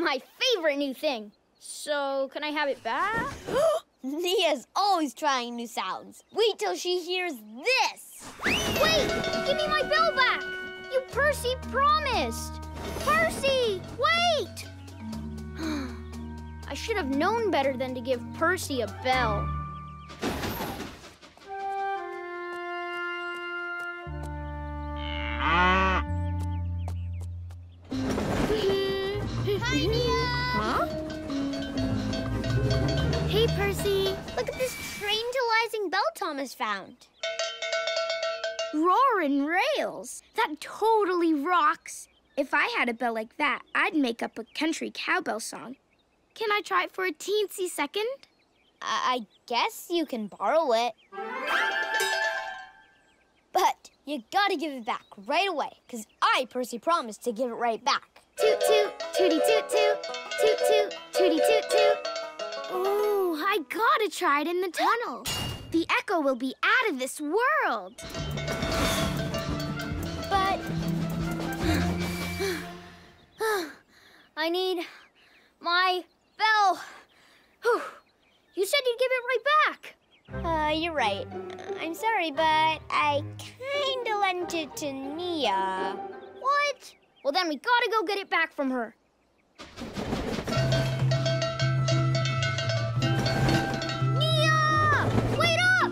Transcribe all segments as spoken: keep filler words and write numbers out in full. My favorite new thing. So, can I have it back? Nia's always trying new sounds. Wait till she hears this. Wait! Give me my bell back! You Percy promised! Percy! Wait! I should have known better than to give Percy a bell. Hi, Nia! Huh? Hey, Percy. Look at this train-tilizing bell Thomas found. Roaring rails! That totally rocks. If I had a bell like that, I'd make up a country cowbell song. Can I try it for a teensy second? I, I guess you can borrow it. But you gotta give it back right away, because I, Percy, promised to give it right back. Toot toot, tooty toot toot, toot toot, tooty toot toot. Oh, I gotta try it in the tunnel. The echo will be out of this world. But I need my bell. Whew. You said you'd give it right back. Uh, you're right. I'm sorry, but I kinda lent it to Nia. What? Well, then we gotta go get it back from her. Nia! Wait up!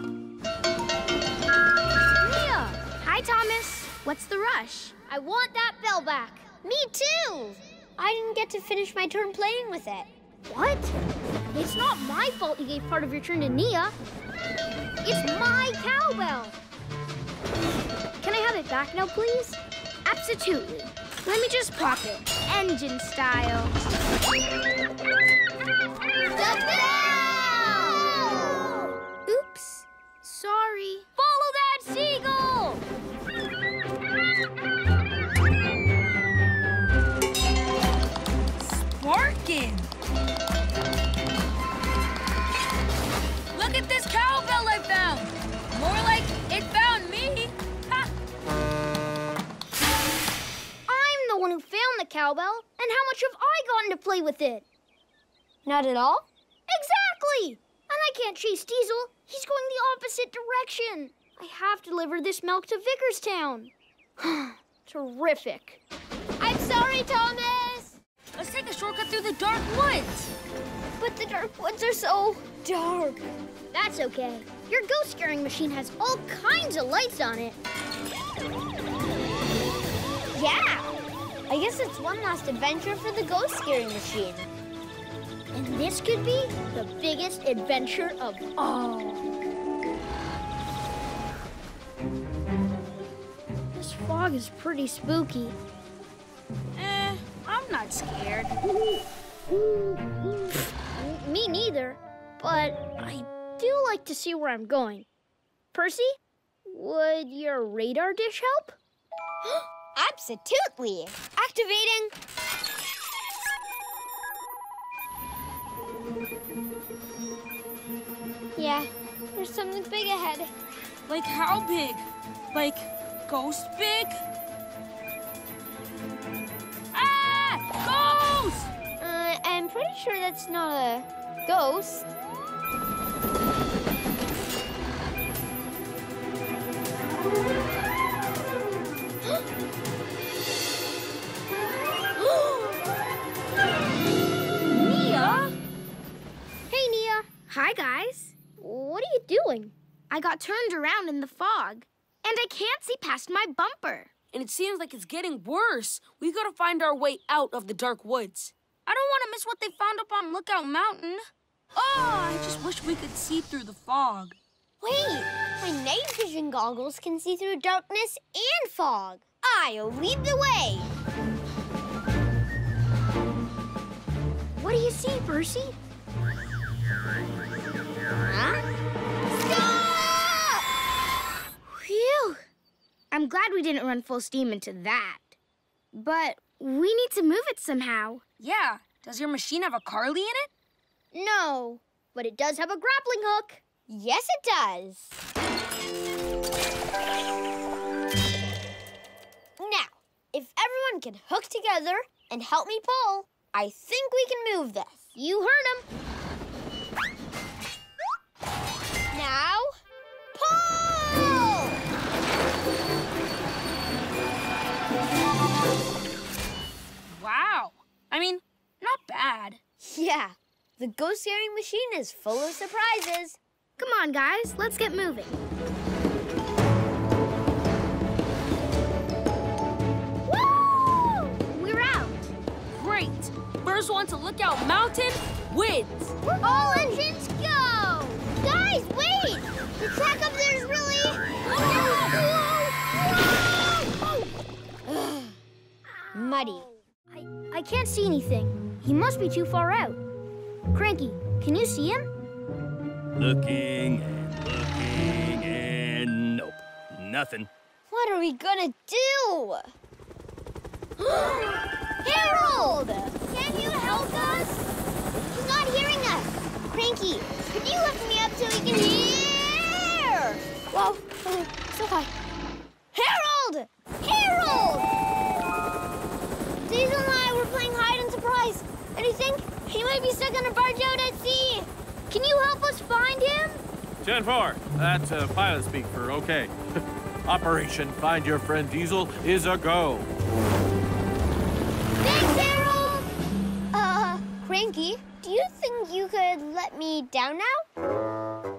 Nia! Hi, Thomas. What's the rush? I want that bell back. Me too! I didn't get to finish my turn playing with it. What? It's not my fault you gave part of your turn to Nia. It's my cowbell. Can I have it back now, please? Absolutely. Let me just pop it, engine style. The bell! Oops, sorry. Follow that seagull! Sparkin'! Look at this cowbell I found! More like it found me! Who found the cowbell, and how much have I gotten to play with it? Not at all. Exactly! And I can't chase Diesel. He's going the opposite direction. I have to deliver this milk to Vicarstown. Terrific. I'm sorry, Thomas! Let's take a shortcut through the dark woods. But the dark woods are so dark. That's okay. Your ghost scaring machine has all kinds of lights on it. Yeah! I guess it's one last adventure for the ghost scaring machine. And this could be the biggest adventure of all. This fog is pretty spooky. Eh, I'm not scared. Me neither, but I do like to see where I'm going. Percy, would your radar dish help? Absolutely. Activating. Yeah, there's something big ahead. Like how big? Like ghost big? Ah! Ghost! Uh, I'm pretty sure that's not a ghost. Hi, guys. What are you doing? I got turned around in the fog, and I can't see past my bumper. And it seems like it's getting worse. We've got to find our way out of the dark woods. I don't want to miss what they found up on Lookout Mountain. Oh, I just wish we could see through the fog. Wait, my night vision goggles can see through darkness and fog. I'll lead the way. What do you see, Percy? Huh? Stop! Phew. I'm glad we didn't run full steam into that. But we need to move it somehow. Yeah. Does your machine have a Carly in it? No, but it does have a grappling hook. Yes, it does. Now, if everyone can hook together and help me pull, I think we can move this. You heard him. Now, pull! Wow. I mean, not bad. Yeah. The ghost steering machine is full of surprises. Come on, guys. Let's get moving. Woo! We're out. Great. First one to Lookout Mountain wins. We're all engines go. Guys, wait. The track up there is really... Oh, no. Whoa. Whoa. Muddy. I, I can't see anything. He must be too far out. Cranky, can you see him? Looking and looking and nope, nothing. What are we gonna do? Harold! Can you help us? He's not hearing us. Cranky, could you lift me up so we can hear? Whoa, oh, so high. Harold! Harold! Diesel and I were playing hide and surprise, and I think he might be stuck on a barge out at sea. Can you help us find him? ten four. That's uh, pilot speak for okay. Operation Find Your Friend Diesel is a go. Thanks, Errol! Uh, Cranky, do you think you could let me down now?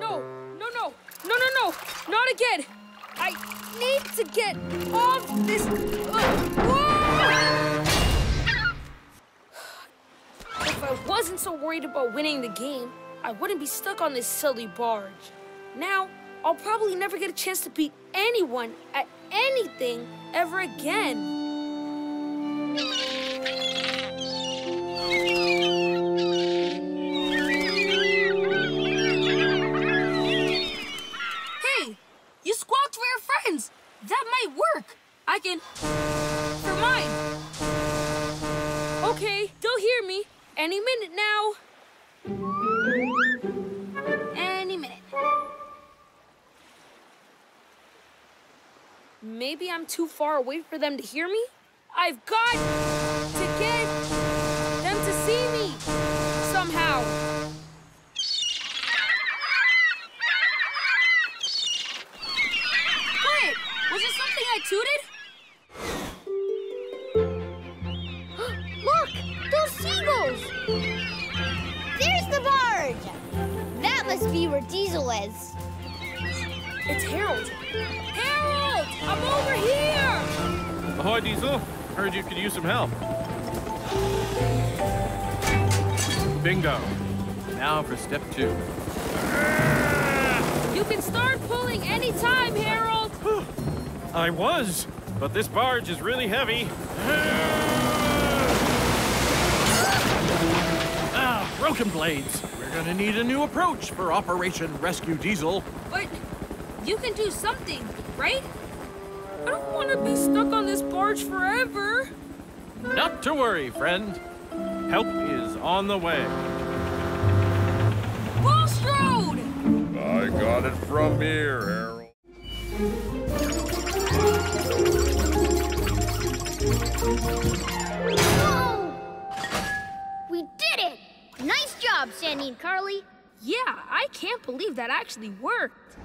No, no, no, no, no, no, not again. I need to get off this. Uh, if I wasn't so worried about winning the game, I wouldn't be stuck on this silly barge. Now, I'll probably never get a chance to beat anyone at anything ever again. That might work. I can... For mine. Okay, they'll hear me. Any minute now. Any minute. Maybe I'm too far away for them to hear me? I've got to get them to see me somehow. Look! Those seagulls! There's the barge! That must be where Diesel is. It's Harold. Harold! I'm over here! Ahoy, Diesel. Heard you could use some help. Bingo. Now for step two. You can start pulling any time, Harold! I was, but this barge is really heavy. Ah, broken blades. We're gonna need a new approach for Operation Rescue Diesel. But you can do something, right? I don't want to be stuck on this barge forever. Not to worry, friend. Help is on the way. Bulstrode! I got it from here, Errol. Whoa! We did it! Nice job, Sandy and Carly. Yeah, I can't believe that actually worked.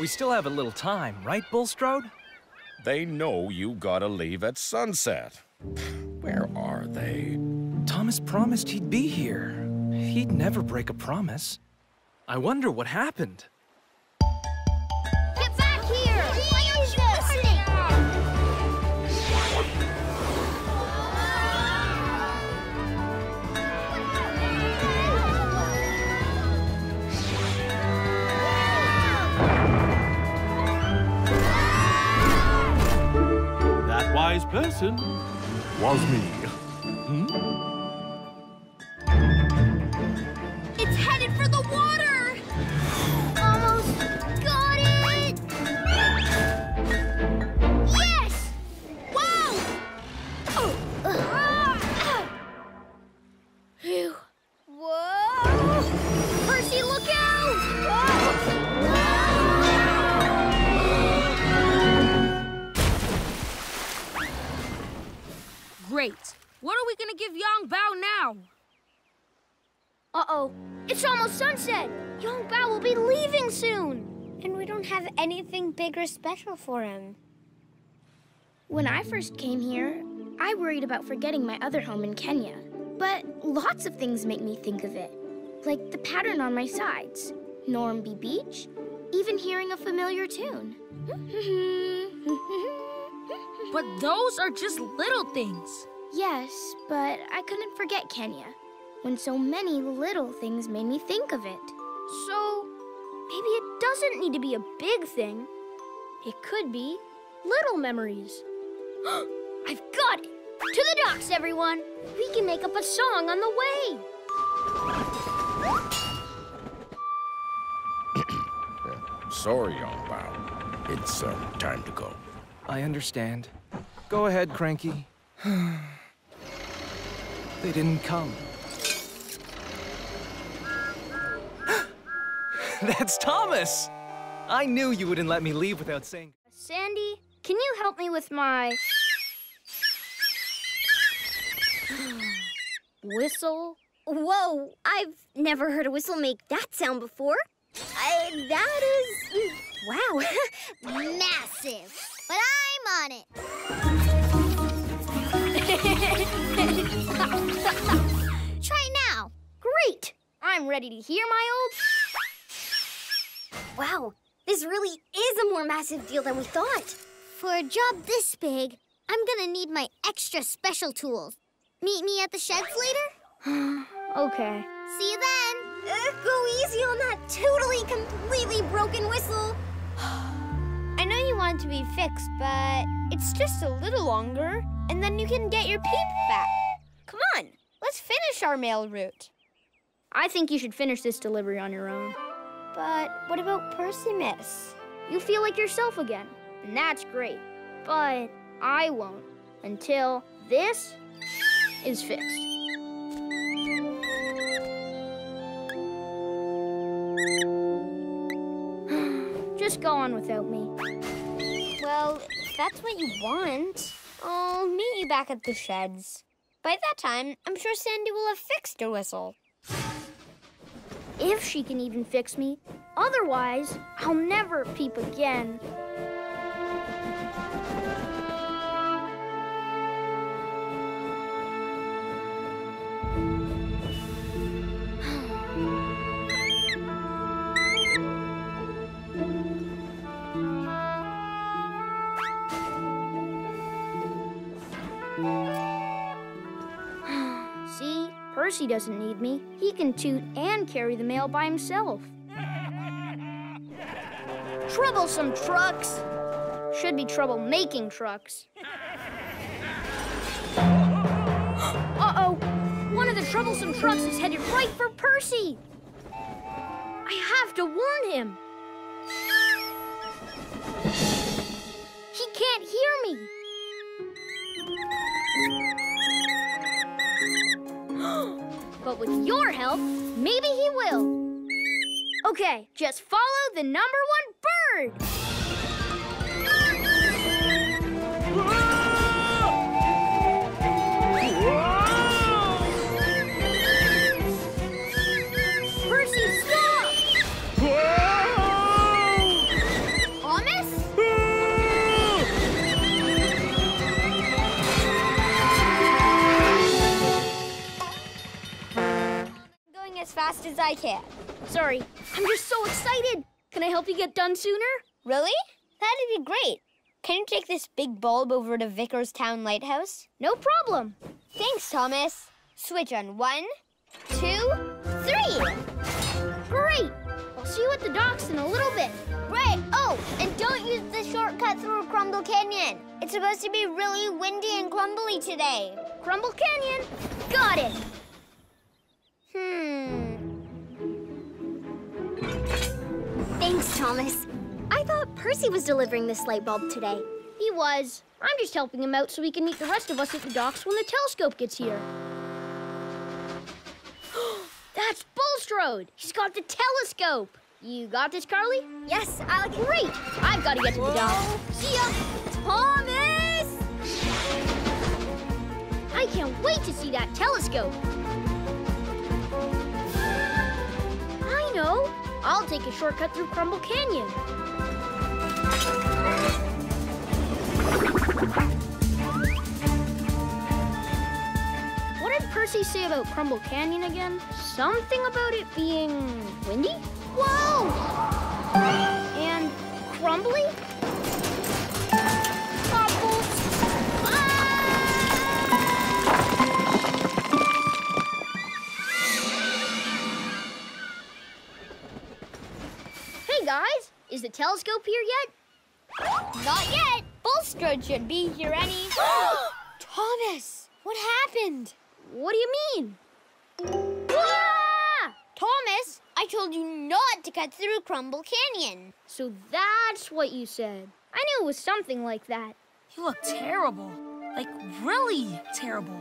We still have a little time, right, Bulstrode? They know you gotta leave at sunset. Where are they? Thomas promised he'd be here. He'd never break a promise. I wonder what happened. Get back here! Why aren't you person was me. Hmm? It's headed for the water! Almost got it! Yes! Wow! Oh. Uh. Ah. Phew. Whoa! Percy, look out! Whoa. Whoa. Great. What are we gonna give Yong Bao now? Uh-oh. It's almost sunset. Yong Bao will be leaving soon. And we don't have anything big or special for him. When I first came here, I worried about forgetting my other home in Kenya. But lots of things make me think of it. Like the pattern on my sides, Normby Beach, even hearing a familiar tune. But those are just little things. Yes, but I couldn't forget Kenya, when so many little things made me think of it. So, maybe it doesn't need to be a big thing. It could be little memories. I've got it! To the docks, everyone! We can make up a song on the way! Sorry, Yong Bao. It's uh, time to go. I understand. Go ahead, Cranky. They didn't come. That's Thomas! I knew you wouldn't let me leave without saying... Sandy, can you help me with my... whistle? Whoa, I've never heard a whistle make that sound before. I, that is... wow. Massive. But I'm on it. Try now. Great. I'm ready to hear my old... Wow, this really is a more massive deal than we thought. For a job this big, I'm gonna need my extra special tools. Meet me at the sheds later? Okay. See you then. Uh, go easy on that totally, completely broken whistle. I know you want it to be fixed, but it's just a little longer, and then you can get your peep back. Come on, let's finish our mail route. I think you should finish this delivery on your own. But what about Percy, miss? You feel like yourself again, and that's great. But I won't until this is fixed. Just go on without me. Well, if that's what you want, I'll meet you back at the sheds. By that time, I'm sure Sandy will have fixed her whistle. If she can even fix me. Otherwise, I'll never peep again. Percy doesn't need me. He can toot and carry the mail by himself. Troublesome trucks! Should be trouble making trucks. Uh-oh! One of the troublesome trucks is headed right for Percy! I have to warn him! He can't hear me! But with your help, maybe he will. Okay, just follow the number one bird. Percy, stop! Thomas? As fast as I can. Sorry, I'm just so excited. Can I help you get done sooner? Really? That'd be great. Can you take this big bulb over to Vicarstown Lighthouse? No problem. Thanks, Thomas. Switch on one, two, three. Great. I'll see you at the docks in a little bit. Right. Oh, and don't use the shortcut through Crumble Canyon. It's supposed to be really windy and crumbly today. Crumble Canyon. Got it. Hmm. Thanks, Thomas. I thought Percy was delivering this light bulb today. He was. I'm just helping him out so he can meet the rest of us at the docks when the telescope gets here. That's Bulstrode! He's got the telescope! You got this, Carly? Yes, I'll get it. Great! I've got to get to the dock. See ya! Thomas! I can't wait to see that telescope. I know. I'll take a shortcut through Crumble Canyon. What did Percy say about Crumble Canyon again? Something about it being windy? Whoa! And crumbly? Crumble. Ah! Hey guys, is the telescope here yet? Not yet. Bulstrode should be here any. Thomas, what happened? What do you mean? Ah! Thomas, I told you not to cut through Crumble Canyon. So that's what you said. I knew it was something like that. You look terrible. Like, really terrible.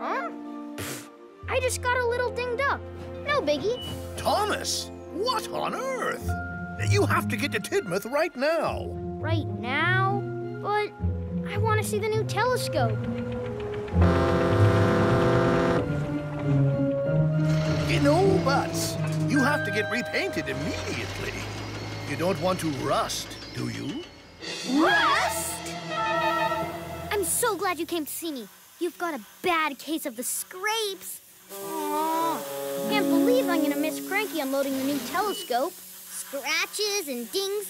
Huh? Pfft, I just got a little dinged up. No biggie. Thomas, what on earth? You have to get to Tidmouth right now. Right now? But I want to see the new telescope. No buts. You have to get repainted immediately. You don't want to rust, do you? Rust? I'm so glad you came to see me. You've got a bad case of the scrapes. Aww. Can't believe I'm gonna miss Cranky unloading the new telescope. Scratches and dings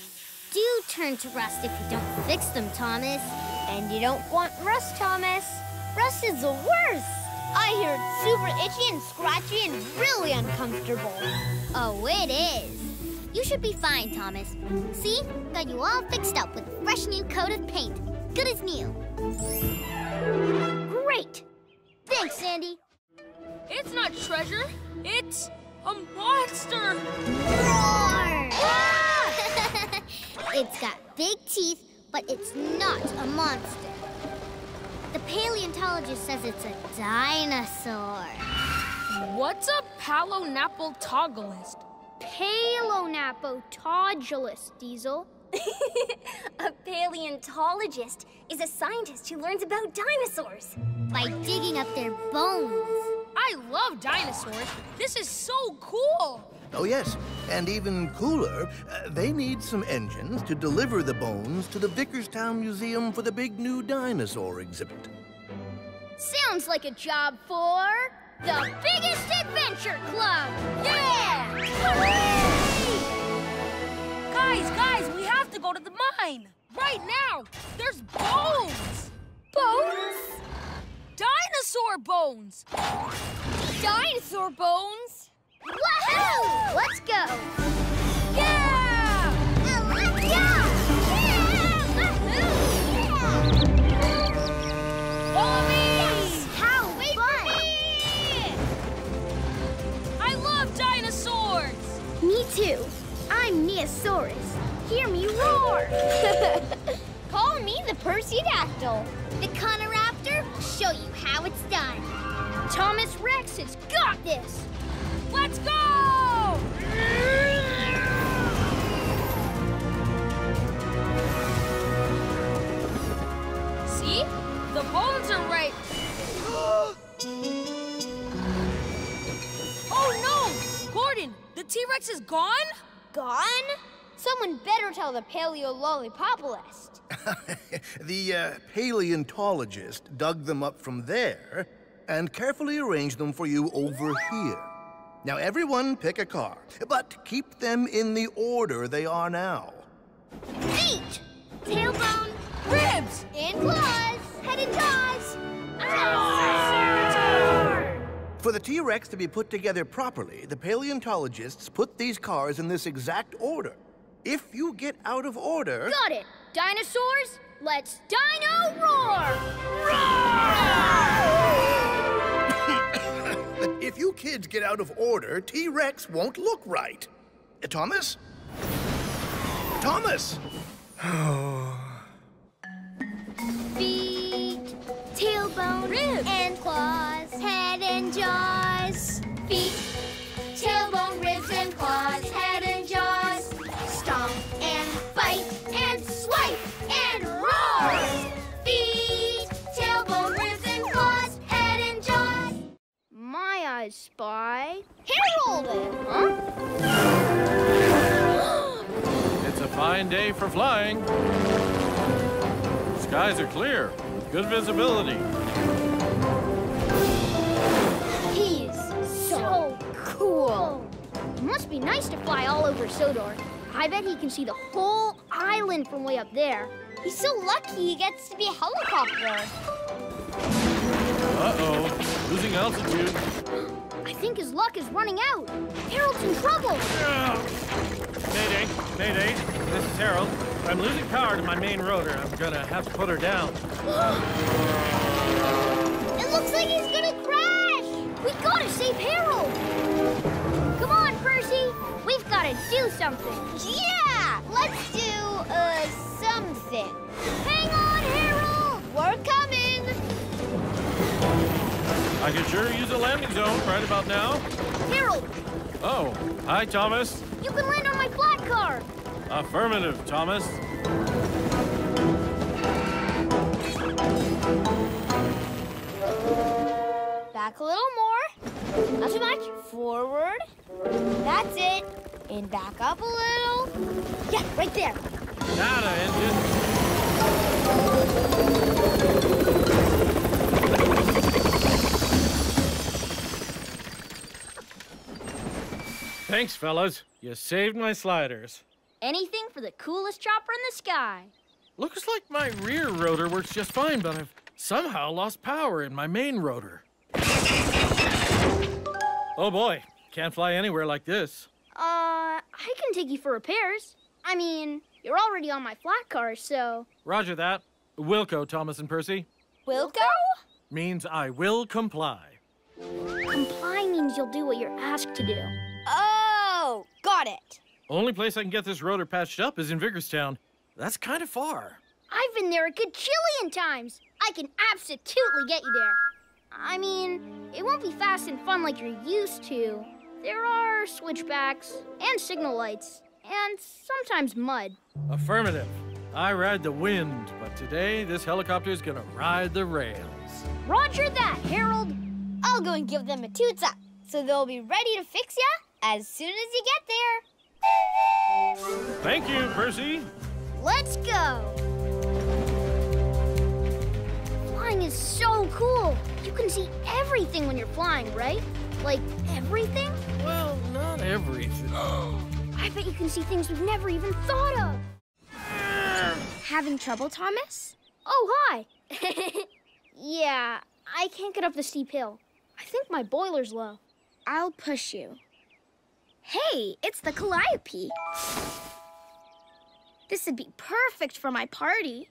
do turn to rust if you don't fix them, Thomas. And you don't want rust, Thomas. Rust is the worst. I hear it's super itchy and scratchy and really uncomfortable. Oh, it is. You should be fine, Thomas. See? Got you all fixed up with a fresh new coat of paint. Good as new. Great. Thanks, Sandy. It's not treasure. It's a monster. Roar! Ah! It's got big teeth, but it's not a monster. The paleontologist says it's a dinosaur. What's a palonapotogolist? Palonapotogolist, Diesel. A paleontologist is a scientist who learns about dinosaurs. By digging up their bones. I love dinosaurs. This is so cool. Oh, yes. And even cooler, uh, they need some engines to deliver the bones to the Vicarstown Museum for the big new dinosaur exhibit. Sounds like a job for the Biggest Adventure Club! Yeah! Hooray! Guys, guys, we have to go to the mine! Right now! There's bones! Bones? Dinosaur bones! Dinosaur bones? Woohoo! Let's go! Yeah! Let's go! Yeah! Woohoo! Yeah! Follow me! Yes! How Wait fun! For me! I love dinosaurs! Me too. I'm Neosaurus. Hear me roar! Call me the Percy Dactyl. The Conoraptor will show you how it's done. Thomas Rex has got this! Let's go! See? The bones are right. Oh no! Gordon, the T-Rex is gone? Gone? Someone better tell the paleolollipopolist. The uh, paleontologist dug them up from there and carefully arranged them for you over here. Now, everyone pick a car, but keep them in the order they are now. Feet! Tailbone! Ribs! And claws! Head and paws! Velociraptor! For the T-Rex to be put together properly, the paleontologists put these cars in this exact order. If you get out of order... Got it! Dinosaurs, let's dino roar! Roar! If you kids get out of order, T-Rex won't look right. Uh, Thomas? Thomas! Feet, tailbone, ribs, and claws, head and jaws. Feet, tailbone, ribs, and claws, head and jaws. Stomp and bite and swipe and roar. Feet, tailbone, ribs, and claws, head and jaws. My eyes spy Harold! Huh? It's a fine day for flying. Skies are clear, with good visibility. He is so cool. It must be nice to fly all over Sodor. I bet he can see the whole island from way up there. He's so lucky he gets to be a helicopter. Uh-oh, losing altitude. I think his luck is running out. Harold's in trouble. Uh, mayday, mayday, this is Harold. I'm losing power to my main rotor. I'm gonna have to put her down. It looks like he's gonna crash! We gotta save Harold! Come on, Percy! We've gotta do something! Yeah! Let's do, uh, something! Hang on, Harold! We're coming! I could sure use a landing zone right about now. Harold! Oh, hi, Thomas. You can land on my flat car! Affirmative, Thomas. Back a little more. Not too much. Forward. That's it. And back up a little. Yeah, right there. Nada, engine. Thanks, fellas. You saved my sliders. Anything for the coolest chopper in the sky. Looks like my rear rotor works just fine, but I've somehow lost power in my main rotor. Oh boy, can't fly anywhere like this. Uh, I can take you for repairs. I mean, you're already on my flat car, so... Roger that. Wilco, Thomas and Percy. Wilco? Means I will comply. Comply means you'll do what you're asked to do. Oh, got it. Only place I can get this rotor patched up is in Vicarstown. That's kind of far. I've been there a good chillion times. I can absolutely get you there. I mean, it won't be fast and fun like you're used to. There are switchbacks and signal lights and sometimes mud. Affirmative. I ride the wind, but today this helicopter's gonna ride the rails. Roger that, Harold. I'll go and give them a toots up so they'll be ready to fix ya as soon as you get there. Thank you, Percy. Let's go. Flying is so cool. You can see everything when you're flying, right? Like, everything? Well, not everything. I bet you can see things we've never even thought of. Having trouble, Thomas? Oh, hi. Yeah, I can't get up the steep hill. I think my boiler's low. I'll push you. Hey, it's the Calliope. This would be perfect for my party.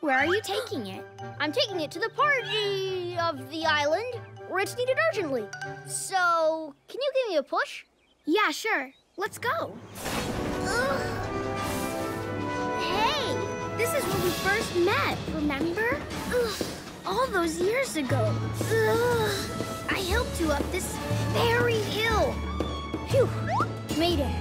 Where are you taking it? I'm taking it to the party of the island, where it's needed urgently. So, can you give me a push? Yeah, sure. Let's go. Ugh. Hey, this is where we first met, remember? Ugh. All those years ago. Ugh. I helped you up this very hill. Phew! Made it.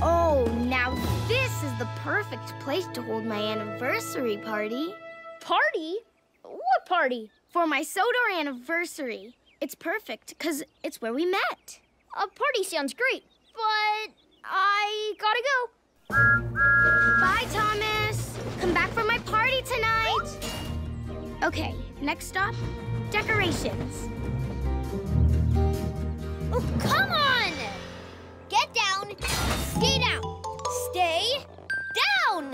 Oh, now this is the perfect place to hold my anniversary party. Party? What party? For my Sodor anniversary. It's perfect, because it's where we met. A party sounds great, but I gotta go. Bye, Thomas. Come back for my party tonight. Okay, next stop, decorations. Oh, come on! Get down, stay down, stay down!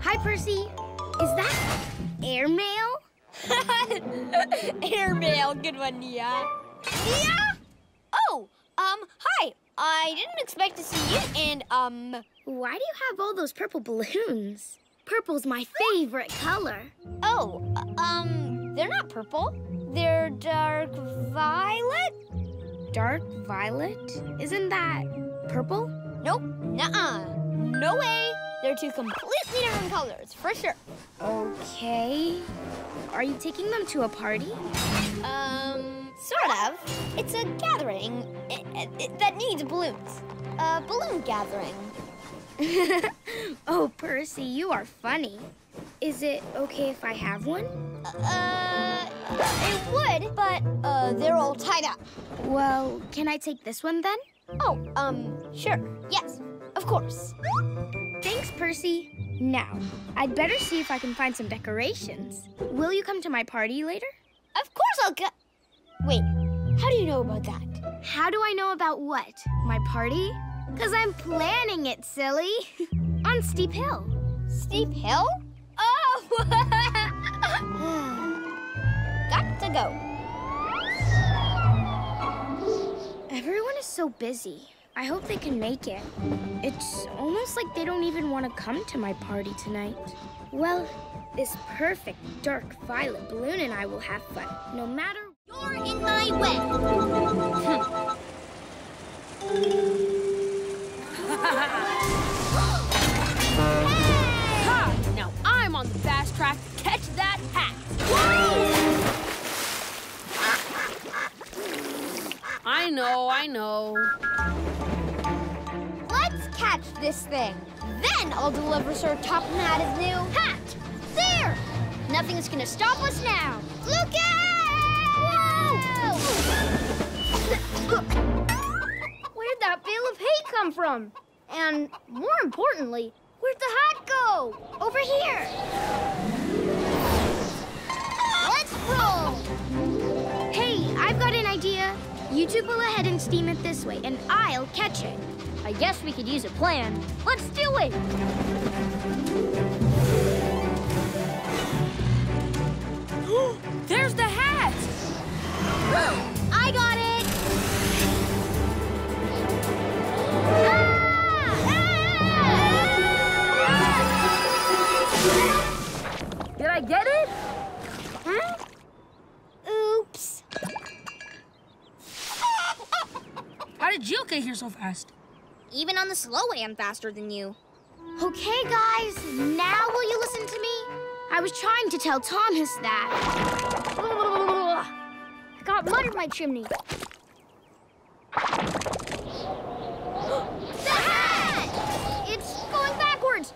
Hi, Percy. Is that airmail? Airmail, good one, Nia. Yeah? Oh, um, hi. I didn't expect to see you, and, um... why do you have all those purple balloons? Purple's my favorite color. Oh, um, they're not purple. They're dark violet. Dark violet? Isn't that purple? Nope. Nuh-uh. No way. They're two completely different colors, for sure. Okay. Are you taking them to a party? Um, sort of. It's a gathering it, it, that needs balloons. A balloon gathering. Oh, Percy, you are funny. Is it okay if I have one? Uh, it would, but uh, they're all tied up. Well, can I take this one then? Oh, um, sure. Yes, of course. Thanks, Percy. Now, I'd better see if I can find some decorations. Will you come to my party later? Of course I'll go. Wait, how do you know about that? How do I know about what? My party? Because I'm planning it, silly. On Steep Hill. Steep Hill? Oh! Got to go. Everyone is so busy. I hope they can make it. It's almost like they don't even want to come to my party tonight. Well, this perfect dark violet balloon and I will have fun, no matter... You're in my way! Ha! Now I'm on the fast track to catch that hat. I know, I know. Let's catch this thing. Then I'll deliver Sir Topham Hatt's new hat. There! Nothing's gonna stop us now. Look out! Where'd that bale of hay come from? And more importantly, where'd the hat go? Over here. Let's roll. Hey, I've got an idea. You two go ahead and steam it this way, and I'll catch it. I guess we could use a plan. Let's do it. There's the hat. I got it. Ah! Did I get it? Huh? Oops. How did you get here so fast? Even on the slow way, I'm faster than you. Okay, guys, now will you listen to me? I was trying to tell Thomas that. I got mud in my chimney. The hat! It's going backwards.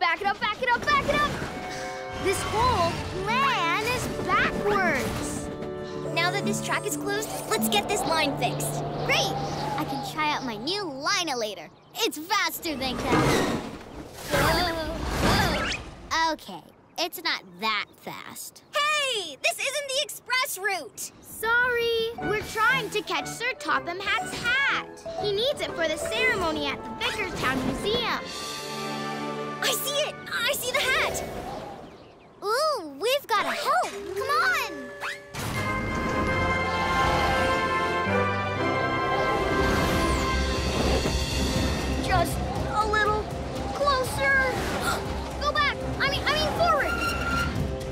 Back it up, back it up, back it up! This whole plan is backwards! Now that this track is closed, let's get this line fixed. Great! I can try out my new liner later. It's faster than that. Whoa, whoa. Okay, it's not that fast. Hey! This isn't the express route! Sorry! We're trying to catch Sir Topham Hatt's hat. He needs it for the ceremony at the Vicarstown Museum. I see it! I see the hat! Ooh, we've got to help! Come on! Just a little closer! Go back! I mean, I mean forward!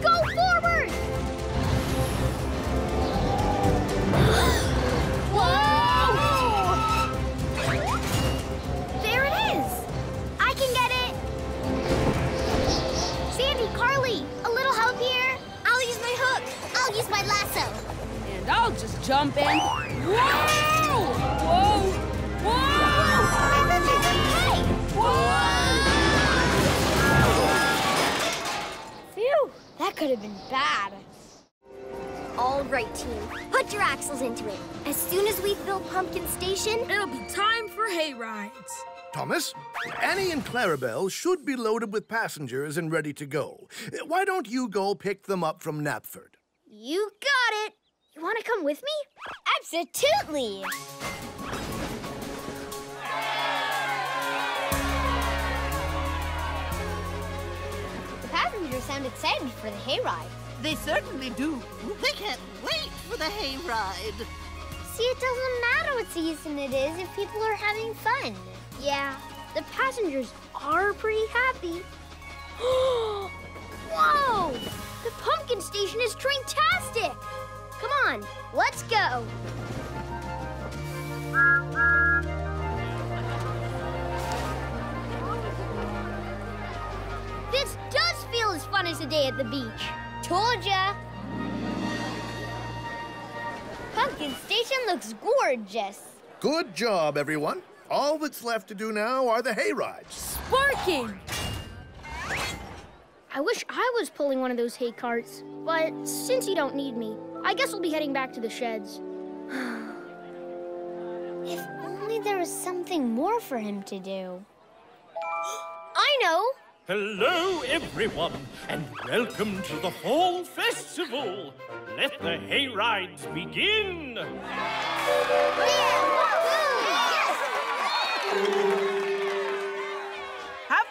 Go forward! Whoa! There it is! I can get it! Sandy, Carly, a little help here? I'll use my hook. I'll use my lasso. And I'll just jump in. Whoa! Whoa! Whoa! Whoa! Okay. Whoa! Phew, that could have been bad. All right, team. Put your axles into it. As soon as we fill Pumpkin Station, it'll be time for hay rides. Thomas, Annie and Clarabelle should be loaded with passengers and ready to go. Why don't you go pick them up from Knapford? You got it! You want to come with me? Absolutely! The passengers sound excited for the hayride. They certainly do. They can't wait for the hayride. See, it doesn't matter what season it is if people are having fun. Yeah, the passengers are pretty happy. Whoa! The pumpkin station is train-tastic! Come on, let's go! This does feel as fun as a day at the beach. Told ya! Pumpkin station looks gorgeous. Good job, everyone. All that's left to do now are the hay rides. Sparking! I wish I was pulling one of those hay carts, but since you don't need me, I guess we'll be heading back to the sheds. If only there was something more for him to do. I know! Hello, everyone, and welcome to the Fall Festival. Let the hay rides begin! Have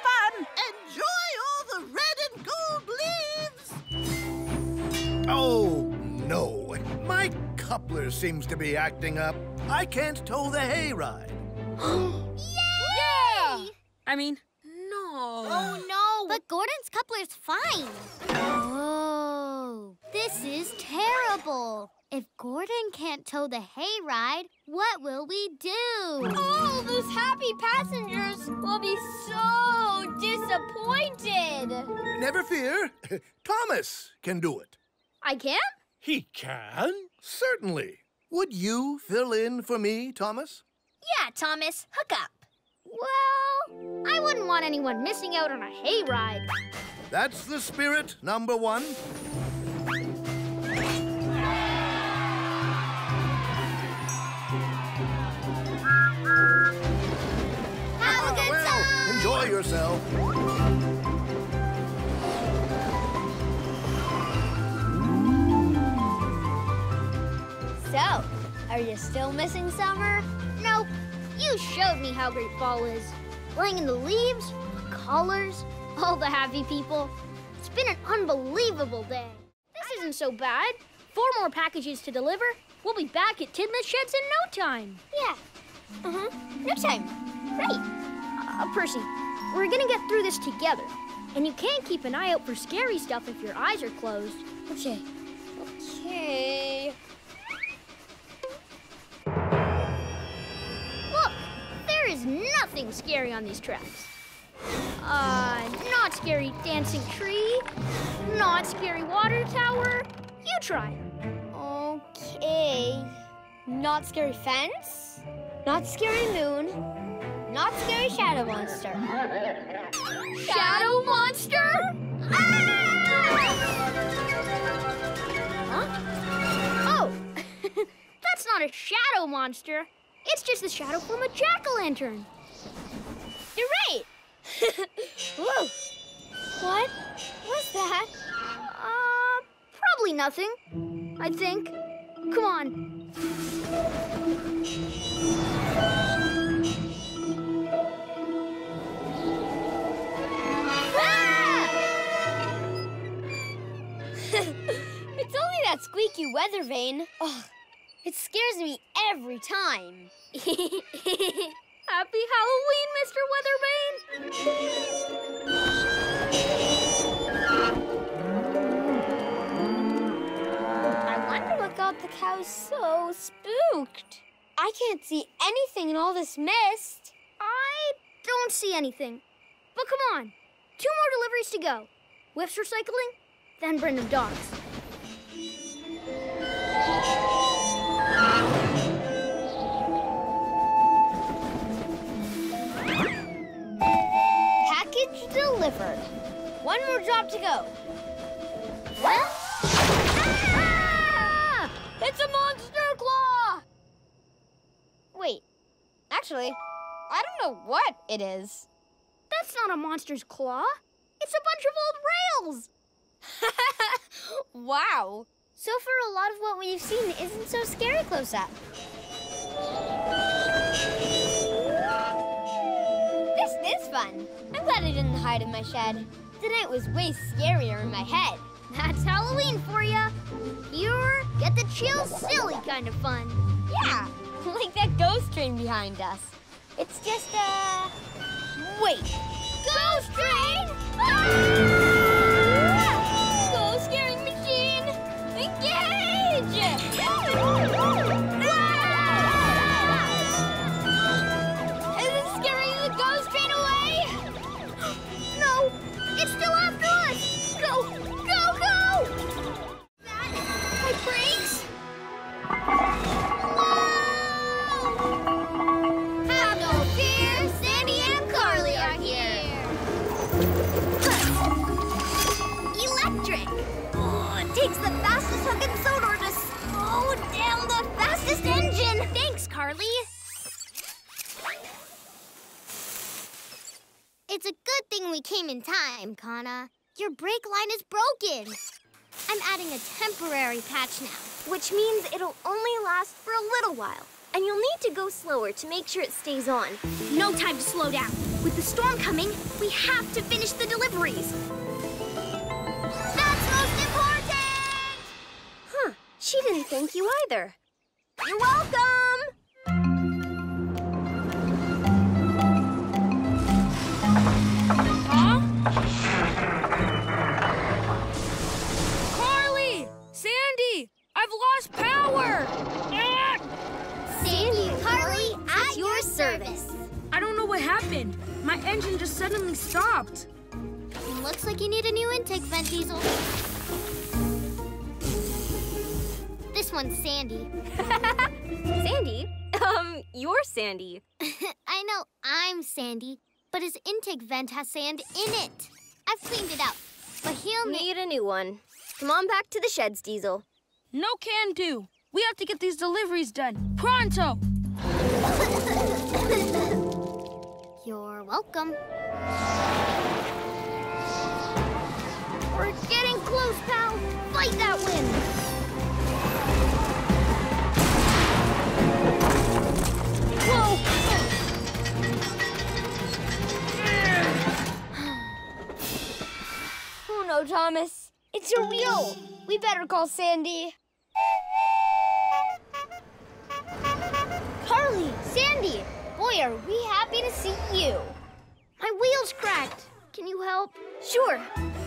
fun! Enjoy all the red and gold leaves! Oh, no. My coupler seems to be acting up. I can't tow the hay ride. Yay! Yeah! I mean... No. Oh, no. But Gordon's coupler's fine. Oh. This is terrible. If Gordon can't tow the hay ride, what will we do? All those happy passengers will be so disappointed. Never fear. Thomas can do it. I can? He can. Certainly. Would you fill in for me, Thomas? Yeah, Thomas. Hook up. Well, I wouldn't want anyone missing out on a hay ride. That's the spirit, number one. Have a good well, time! Enjoy yourself. So, are you still missing summer? Nope. You showed me how great fall is. Laying in the leaves, the colors, all the happy people. It's been an unbelievable day. This isn't so bad. Four more packages to deliver. We'll be back at Tidmouth Sheds in no time. Yeah. Uh-huh. No time. Right. Uh, Percy, we're gonna get through this together. And you can't keep an eye out for scary stuff if your eyes are closed. Okay. Okay. There is nothing scary on these tracks. Uh, not scary dancing tree, not scary water tower. You try. Okay. Not scary fence, not scary moon, not scary shadow monster. Shadow monster? Ah! Huh? Oh, that's not a shadow monster. It's just the shadow from a jack-o'-lantern. You're right. Whoa. What was that? Uh, probably nothing, I think. Come on. Ah! It's only that squeaky weather vane. Oh. It scares me every time. Happy Halloween, Mister Weathervane! I wonder what got the cows so spooked. I can't see anything in all this mist. I don't see anything. But come on, two more deliveries to go. Whiff's recycling, then Brendan dogs. Package delivered. One more job to go. Well, ah! It's a monster claw! Wait, actually, I don't know what it is. That's not a monster's claw. It's a bunch of old rails. Wow. So far, a lot of what we've seen isn't so scary close up. This is fun. I'm glad I didn't hide in my shed. Tonight was way scarier in my head. That's Halloween for ya. Pure, get the chills silly kind of fun. Yeah. train behind us. It's just a... Wait! Ghost train! Ah! Soul scaring machine! Engage! Ah! Is it scaring the ghost train away? No! It's still after us! Go! Go! Go! That... my brakes? Takes the fastest hook in Sodor to slow down the fastest engine. Thanks, Carly. It's a good thing we came in time, Kana. Your brake line is broken. I'm adding a temporary patch now, which means it'll only last for a little while. And you'll need to go slower to make sure it stays on. No time to slow down. With the storm coming, we have to finish the deliveries. That's most important. She didn't thank you either. You're welcome! Huh? Carly! Sandy! I've lost power! Sandy and Carly, at your service. I don't know what happened. My engine just suddenly stopped. It looks like you need a new intake vent, Diesel. This one's Sandy. Sandy? Um, you're Sandy. I know I'm Sandy, but his intake vent has sand in it. I've cleaned it out, but he'll need a new one. Come on back to the sheds, Diesel. No can do. We have to get these deliveries done. Pronto! You're welcome. We're getting close, pal. Fight that wind. Whoa! Oh no, Thomas. It's a wheel. We better call Sandy. Carly, Sandy, boy, are we happy to see you. My wheel's cracked. Can you help? Sure.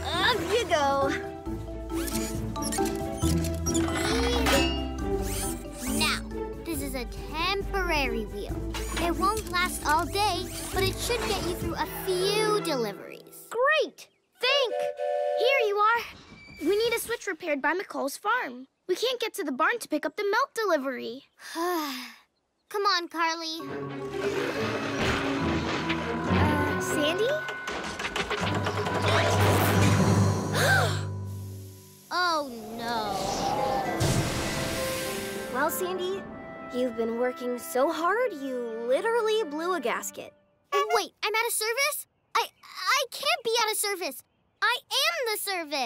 Up you go. A temporary wheel. It won't last all day, but it should get you through a few deliveries. Great! Think! Here you are. We need a switch repaired by McCall's farm. We can't get to the barn to pick up the milk delivery. Come on, Carly. Uh, Sandy? Oh, no. Well, Sandy, you've been working so hard, you literally blew a gasket. Wait, I'm out of service? I I can't be out of service. I am the service.